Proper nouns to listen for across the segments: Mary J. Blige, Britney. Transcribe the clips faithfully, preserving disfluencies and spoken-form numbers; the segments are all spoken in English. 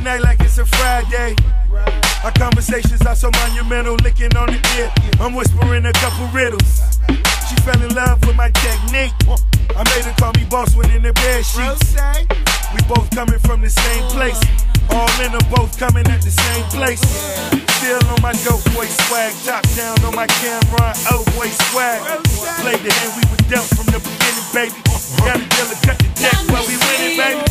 every night like it's a Friday. Our conversations are so monumental, licking on the ear. I'm whispering a couple riddles. She fell in love with my technique. I made her call me boss when in the bed sheets. We both coming from the same place. All in them both coming at the same place. Still on my dope boy swag. Top down on my camera, oh boy swag. Played the hand we were dealt from the beginning, baby. Got a dealer, cut the deck while we winning, baby.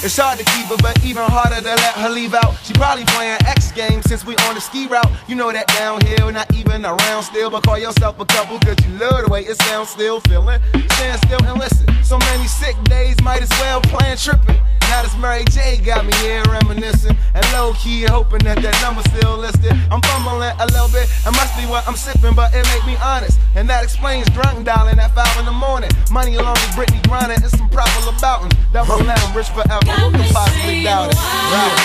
It's hard to keep her, but even harder to let her leave out. She probably playing X games since we on the ski route. You know that downhill, not even around still. But call yourself a couple, cause you love the way it sounds still. Feeling, stand still and listen. So many sick days, might as well plan tripping. Now this Mary J got me here reminiscing. And low-key hoping that that number's still listed. I'm fumbling a little bit, it must be what I'm sipping, but it make me honest. And that explains drunk dialing at five in the morning. Money along with Britney grinding and some proper laboutin'. That will let him rich forever, who can possibly doubt it? Right.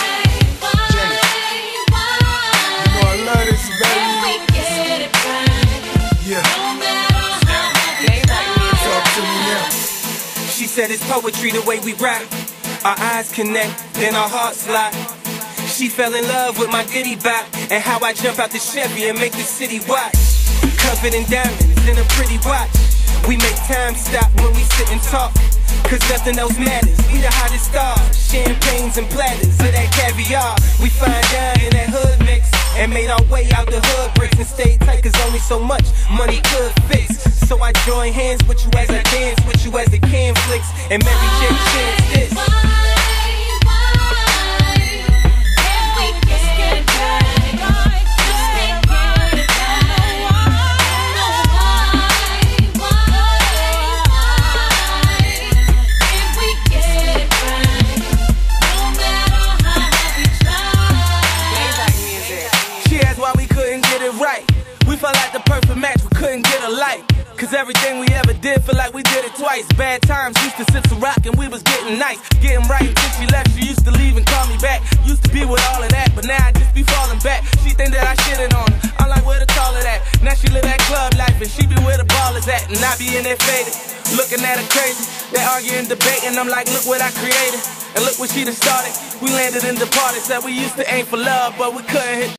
J. You know I love this, baby. Yeah. Talk to me now. She said it's poetry the way we rap. Our eyes connect, then our hearts lock. She fell in love with my goodie bag and how I jump out the Chevy and make the city watch. Covered in diamonds in a pretty watch. We make time stop when we sit and talk, cause nothing else matters. We the hottest stars, champagnes and platters of that caviar. We find down in that hood mix and made our way out the hood bricks and stayed tight, cause only so much money could fix. So I join hands with you as I dance with you as the can flicks and Mary J. chants this. We felt like the perfect match, we couldn't get a like. Cause everything we ever did feel like we did it twice. Bad times, used to sip some rock and we was getting nice. Getting right until she left, she used to leave and call me back. Used to be with all of that, but now I just be falling back. She think that I shitted on her, I'm like where the call it at? Now she live that club life and she be where the ball is at. And I be in there faded, looking at her crazy. They arguing, debating, I'm like look what I created. And look what she done started, we landed and departed. Said we used to aim for love, but we couldn't hit